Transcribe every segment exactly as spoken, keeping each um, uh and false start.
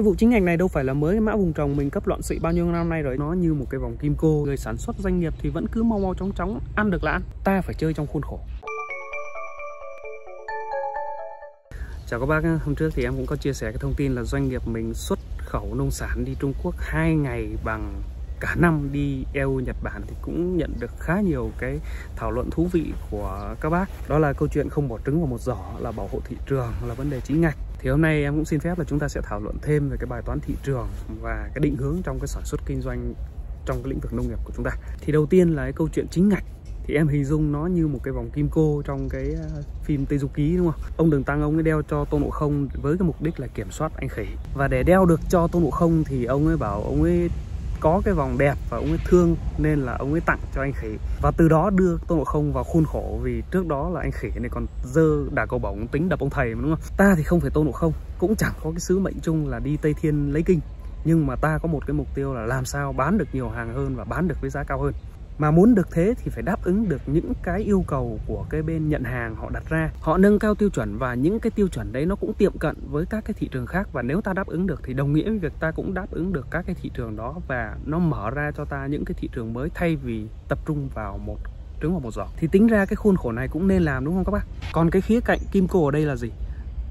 Cái vụ chính ngành này đâu phải là mới, mã vùng trồng mình cấp loạn xị bao nhiêu năm nay rồi, nó như một cái vòng kim cô. Người sản xuất doanh nghiệp thì vẫn cứ mau mau chóng chóng, ăn được là ăn, ta phải chơi trong khuôn khổ. Chào các bác, hôm trước thì em cũng có chia sẻ cái thông tin là doanh nghiệp mình xuất khẩu nông sản đi Trung Quốc hai ngày bằng cả năm đi e u Nhật Bản thì cũng nhận được khá nhiều cái thảo luận thú vị của các bác. Đó là câu chuyện không bỏ trứng vào một giỏ, là bảo hộ thị trường, là vấn đề chính ngạch. Thì hôm nay em cũng xin phép là chúng ta sẽ thảo luận thêm về cái bài toán thị trường và cái định hướng trong cái sản xuất kinh doanh trong cái lĩnh vực nông nghiệp của chúng ta. Thì đầu tiên là cái câu chuyện chính ngạch. Thì em hình dung nó như một cái vòng kim cô trong cái phim Tây Du Ký, đúng không? Ông Đường Tăng ông ấy đeo cho Tôn Ngộ Không với cái mục đích là kiểm soát anh khỉ. Và để đeo được cho Tôn Ngộ Không thì ông ấy bảo ông ấy có cái vòng đẹp và ông ấy thương nên là ông ấy tặng cho anh khỉ. Và từ đó đưa Tôn Ngộ Không vào khuôn khổ, vì trước đó là anh khỉ này còn dơ đà cầu bổng tính đập ông thầy mà, đúng không? Ta thì không phải Tôn Ngộ Không, cũng chẳng có cái sứ mệnh chung là đi Tây Thiên lấy kinh, nhưng mà ta có một cái mục tiêu là làm sao bán được nhiều hàng hơn và bán được với giá cao hơn. Mà muốn được thế thì phải đáp ứng được những cái yêu cầu của cái bên nhận hàng họ đặt ra. Họ nâng cao tiêu chuẩn và những cái tiêu chuẩn đấy nó cũng tiệm cận với các cái thị trường khác. Và nếu ta đáp ứng được thì đồng nghĩa với việc ta cũng đáp ứng được các cái thị trường đó, và nó mở ra cho ta những cái thị trường mới thay vì tập trung vào một trứng vào một giỏ. Thì tính ra cái khuôn khổ này cũng nên làm, đúng không các bác? Còn cái khía cạnh kim cô ở đây là gì?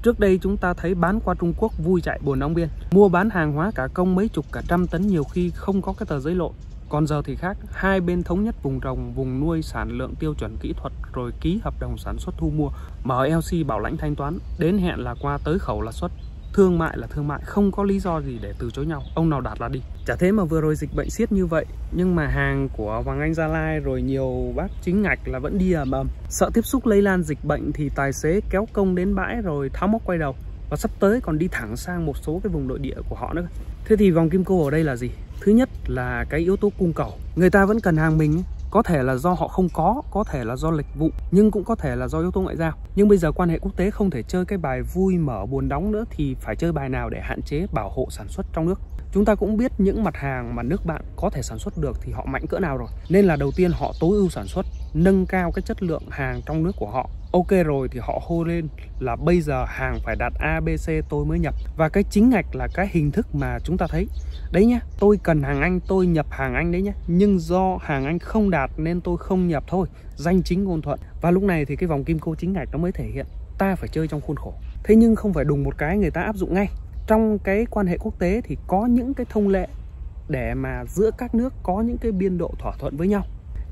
Trước đây chúng ta thấy bán qua Trung Quốc vui chạy buồn ong biên, mua bán hàng hóa cả công mấy chục cả trăm tấn, nhiều khi không có cái tờ giấy lộn. Còn giờ thì khác, hai bên thống nhất vùng trồng, vùng nuôi, sản lượng, tiêu chuẩn kỹ thuật, rồi ký hợp đồng sản xuất thu mua, em lờ xê bảo lãnh thanh toán, đến hẹn là qua, tới khẩu là xuất, thương mại là thương mại, không có lý do gì để từ chối nhau, ông nào đạt là đi. Chả thế mà vừa rồi dịch bệnh siết như vậy, nhưng mà hàng của Hoàng Anh Gia Lai rồi nhiều bác chính ngạch là vẫn đi ầm ầm. Sợ tiếp xúc lây lan dịch bệnh thì tài xế kéo công đến bãi rồi tháo móc quay đầu, và sắp tới còn đi thẳng sang một số cái vùng nội địa của họ nữa. Thế thì vòng kim cô ở đây là gì? Thứ nhất là cái yếu tố cung cầu. Người ta vẫn cần hàng mình, có thể là do họ không có, có thể là do lịch vụ, nhưng cũng có thể là do yếu tố ngoại giao. Nhưng bây giờ quan hệ quốc tế không thể chơi cái bài vui mở buồn đóng nữa, thì phải chơi bài nào để hạn chế bảo hộ sản xuất trong nước. Chúng ta cũng biết những mặt hàng mà nước bạn có thể sản xuất được thì họ mạnh cỡ nào rồi. Nên là đầu tiên họ tối ưu sản xuất, nâng cao cái chất lượng hàng trong nước của họ. Ok rồi thì họ hô lên là bây giờ hàng phải đạt a bê xê tôi mới nhập. Và cái chính ngạch là cái hình thức mà chúng ta thấy. Đấy nhá, tôi cần hàng Anh, tôi nhập hàng Anh đấy nhá. Nhưng do hàng Anh không đạt nên tôi không nhập thôi. Danh chính ngôn thuận. Và lúc này thì cái vòng kim cô chính ngạch nó mới thể hiện. Ta phải chơi trong khuôn khổ. Thế nhưng không phải đùng một cái người ta áp dụng ngay. Trong cái quan hệ quốc tế thì có những cái thông lệ để mà giữa các nước có những cái biên độ thỏa thuận với nhau.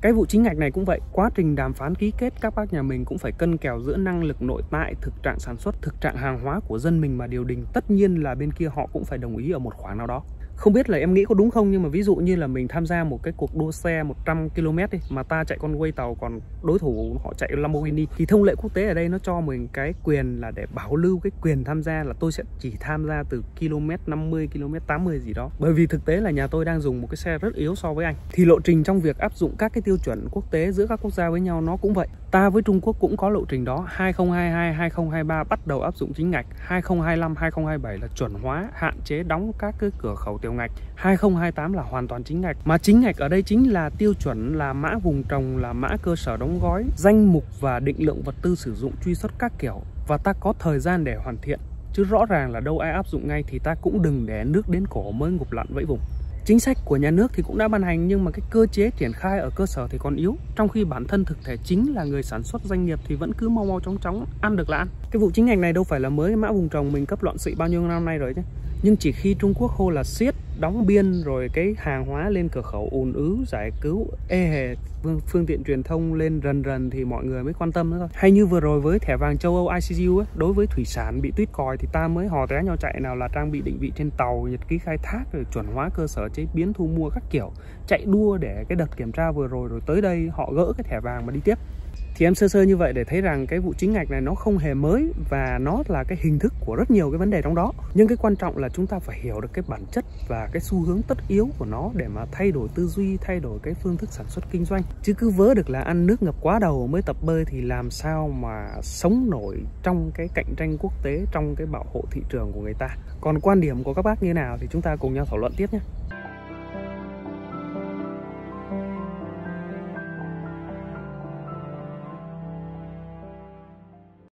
Cái vụ chính ngạch này cũng vậy, quá trình đàm phán ký kết các bác nhà mình cũng phải cân kèo giữa năng lực nội tại, thực trạng sản xuất, thực trạng hàng hóa của dân mình mà điều đình. Tất nhiên là bên kia họ cũng phải đồng ý ở một khoảng nào đó. Không biết là em nghĩ có đúng không, nhưng mà ví dụ như là mình tham gia một cái cuộc đua xe một trăm ki lô mét đi, mà ta chạy con quay tàu còn đối thủ họ chạy Lamborghini, thì thông lệ quốc tế ở đây nó cho mình cái quyền là để bảo lưu cái quyền tham gia là tôi sẽ chỉ tham gia từ ki lô mét năm mươi, ki lô mét tám mươi gì đó. Bởi vì thực tế là nhà tôi đang dùng một cái xe rất yếu so với anh. Thì lộ trình trong việc áp dụng các cái tiêu chuẩn quốc tế giữa các quốc gia với nhau nó cũng vậy. Ta với Trung Quốc cũng có lộ trình đó, hai không hai hai, hai không hai ba bắt đầu áp dụng chính ngạch, hai không hai lăm, hai không hai bảy là chuẩn hóa, hạn chế đóng các cái cửa khẩu tiểu ngạch, hai không hai tám là hoàn toàn chính ngạch. Mà chính ngạch ở đây chính là tiêu chuẩn, là mã vùng trồng, là mã cơ sở đóng gói, danh mục và định lượng vật tư sử dụng truy xuất các kiểu, và ta có thời gian để hoàn thiện. Chứ rõ ràng là đâu ai áp dụng ngay thì ta cũng đừng để nước đến cổ mới ngụp lặn vẫy vùng. Chính sách của nhà nước thì cũng đã ban hành, nhưng mà cái cơ chế triển khai ở cơ sở thì còn yếu. Trong khi bản thân thực thể chính là người sản xuất doanh nghiệp thì vẫn cứ mau mau chóng chóng, ăn được là ăn. Cái vụ chính ngạch này đâu phải là mới, mã vùng trồng mình cấp loạn xị bao nhiêu năm nay rồi chứ. Nhưng chỉ khi Trung Quốc hô là siết, đóng biên rồi cái hàng hóa lên cửa khẩu ùn ứ, giải cứu, ê hề, phương tiện truyền thông lên rần rần thì mọi người mới quan tâm nữa thôi. Hay như vừa rồi với thẻ vàng châu Âu i xê u ấy, đối với thủy sản bị tuýt còi thì ta mới hò té nhau chạy, nào là trang bị định vị trên tàu, nhật ký khai thác, rồi chuẩn hóa cơ sở chế biến thu mua các kiểu, chạy đua để cái đợt kiểm tra vừa rồi rồi tới đây họ gỡ cái thẻ vàng mà đi tiếp. Thì em sơ sơ như vậy để thấy rằng cái vụ chính ngạch này nó không hề mới, và nó là cái hình thức của rất nhiều cái vấn đề trong đó. Nhưng cái quan trọng là chúng ta phải hiểu được cái bản chất và cái xu hướng tất yếu của nó để mà thay đổi tư duy, thay đổi cái phương thức sản xuất kinh doanh. Chứ cứ vớ được là ăn nước ngập quá đầu mới tập bơi thì làm sao mà sống nổi trong cái cạnh tranh quốc tế, trong cái bảo hộ thị trường của người ta. Còn quan điểm của các bác như thế nào thì chúng ta cùng nhau thảo luận tiếp nhé.